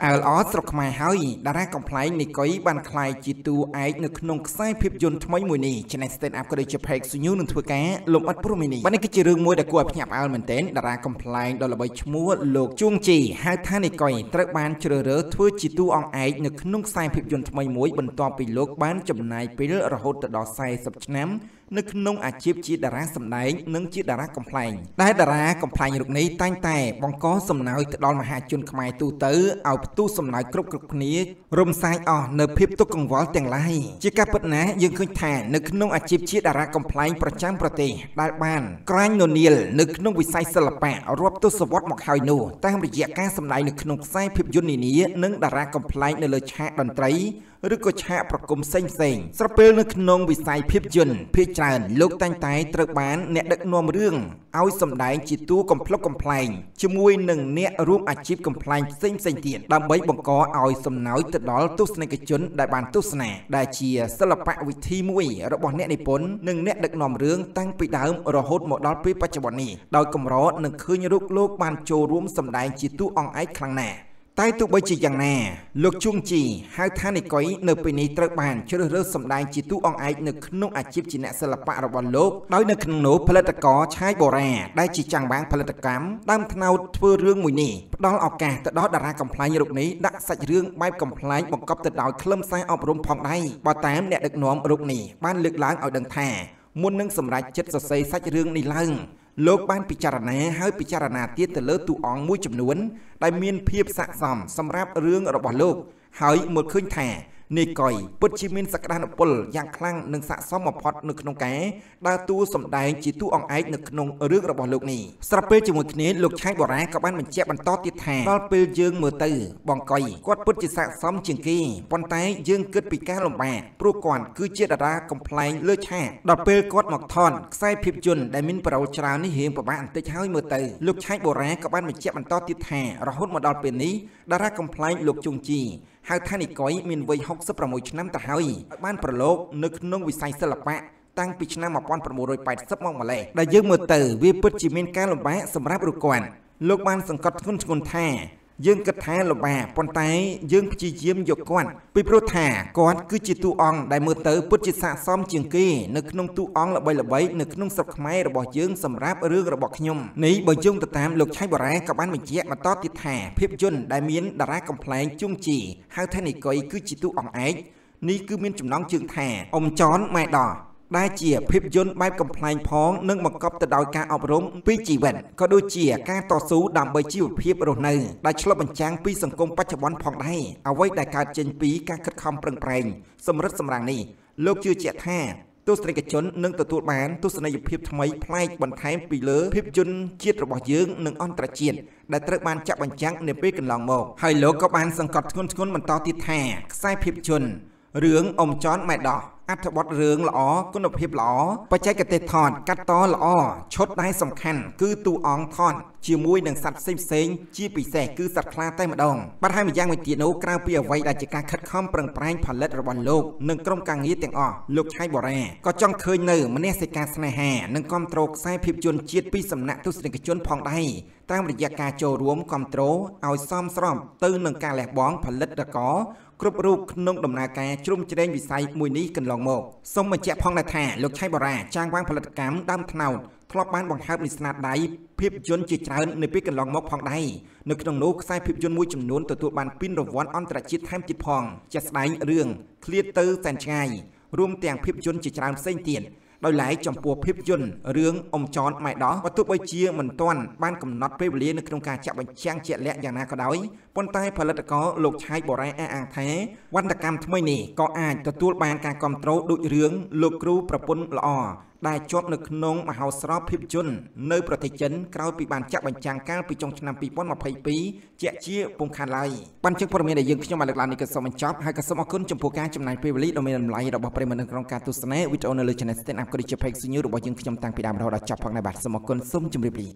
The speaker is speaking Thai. Hãy subscribe cho kênh Ghiền Mì Gõ Để không bỏ lỡ những video hấp dẫn Hãy subscribe cho kênh Ghiền Mì Gõ Để không bỏ lỡ những video hấp dẫn ใบ บง กอ เอา สม น้อย ติด ดอล ตุส ใน กระจุน ได้ บาน ตุส แหน่ ได้ เชีย ศิลปะ วิธี มุ้ย ระบบ แหน่ ใน ผล หนึ่ง แหน่ ดึก นอม เรื่อง ตั้ง ปี ดาว รอ โหด หมด ดอล ปี ปัจจุบัน นี้ โดย กำรอ หนึ่ง คืน ยุค โลก บาน โจ ร่วม สำแดง จิตุ ออง ไอ้ ครั้ง แหน่ ใต้ตุบใบจีอย่างแน่ลูกชุ่งจีหาท่านในก้อยเนปปีนี้ตระบานเชื่อเรื่องสำได้จิตตู้อองไอครั้งแน่ลูกชุ่งจีหาท่านในก้อยเนปปีนี้ตระบานเชื่อเรื่องสำได้จิตตู้อองไอครั้งแน่ลูกชุ่งจีหาท่านในก้อยเนปปีนี้ตระบานเชื่อเรื่องสำได้จิตตู้อองไอครั้งแน่ลูกชุ่งจีหาท่านในก้อยเนปปีนี้ตระบานเชื่อเรื่องสำได้จิตตู้อองไอครั้งแน่ โลกบ้านพิจารณาให้พิจารณาเตี้ยแต่เลือดตูอองมุ้ยจำนวนได้เมียนเพียบสะสมสำหรับเลือดตูอองไอครั้งแน่ลูกชุ่งจีหาท่านในก้อยเนปปีนี้ตระบานเชื่อเรื่องสำได้จิตตู้อองไอครั้งแน่ลูกชุ่งจีหาท่านในก้อยเนปปีนี้ตระบานเชื่อเรื่องสำได้จิตตู้อองไอครั้งแน่ หากท่านอีกก้อยมีนวัยหกสิบประมุขน้ำตาหอยบ้านประโลกนึกนงวิสัยสลับปะ ตั้งปีชนะมาป้อนประมูลโดยไปซับมองมาเลยได้ยืมมือเต๋อวิปปิจิมินแก้ลมบ้าสำหรับรูปก่อนคือเจตระดาคอมพลายเลือดชาติดับเปิลเยื้องมือเต๋อบ้านประโลกนึกนงวิสัยสลับปะตั้งปีชนะมาป้อนประมูลโดยไปซับมองมาเลยได้ยืมมือเต๋อวิปปิจิมินแก้ลมบ้าสำหรับรูปก่อนคือเจตระดาคอมพลายเลือดชาติดับเปิลเยื้องมือเต๋อบ้านประโลกนึกนงวิสัยสลับปะ ได้เจียเพียบยนต์ใบกำแพงพ้องนึ่งประกอบแต่ดาวการอบรมปีจีเวนก็โดยเจียการต่อสู้ดำใบชีวเพียบโรนัยได้ฉลบบัญชีเพียบโรนัยได้ฉลบบัญชีเพียบโรนัยได้ฉลบบัญชีเพียบโรนัย ตัวสนิทชนนึ่งตัวตัวบ้านตัวสนิทเพียบทำไมพลายบนท้ายปีเลือเพียบยนต์เจียระบอบยืงนึ่งอันตรายเจียนได้ตระบานจับบัญญัติในปีกันหลังโมกไฮโลก็บ้านสังกัดคนมันต่อติดแห่สายเพียบยนต์เรื่องอมจอนไม่ดอก อัธวัตเรืองหล่อคุณภาพหล่อปัจจัยเกษตรถอดกัดตอหล่อชดได้สำคัญเรื่องอมจอนไม่ดอกอัธวัตเรืองหล่อคุณภาพหล่อปัจจัยเกษตรถอดกัดตอหล่อชดได้สำคัญเรื่องอมจอนไม่ดอกอัธวัตเรืองหล่อคุณภาพหล่อปัจจัยเกษตรถอดกัดตอหล่อชดได้สำคัญเรื่องอมจอนไม่ดอก Hãy subscribe cho kênh Ghiền Mì Gõ Để không bỏ lỡ những video hấp dẫn เพียบยนต์จิตใจในปีกันลองมกพองได้ในขนมนกใส่เพียบยนต์มวยจำนวนตัวตัวบานปิ้นรบวนเพียบยนต์จิตใจในปีกันลองมกพองได้ในขนมนกใส่เพียบยนต์มวยจำนวนตัวตัวบานปิ้นรบวนเพียบยนต์จิตใจในปีกันลองมกพองได้ในขนมนกใส่เพียบยนต์มวยจำนวนตัวตัวบานปิ้นรบวนเพียบยนต์จิตใจในปีกันลองมกพองได้ Hãy subscribe cho kênh Ghiền Mì Gõ Để không bỏ lỡ những video hấp dẫn ก็ได้จะเพลงซีนิวหรือว่ายังขยำต่างปีดามเราจับพังในบัตรสมกลส้มจุ่มรีบี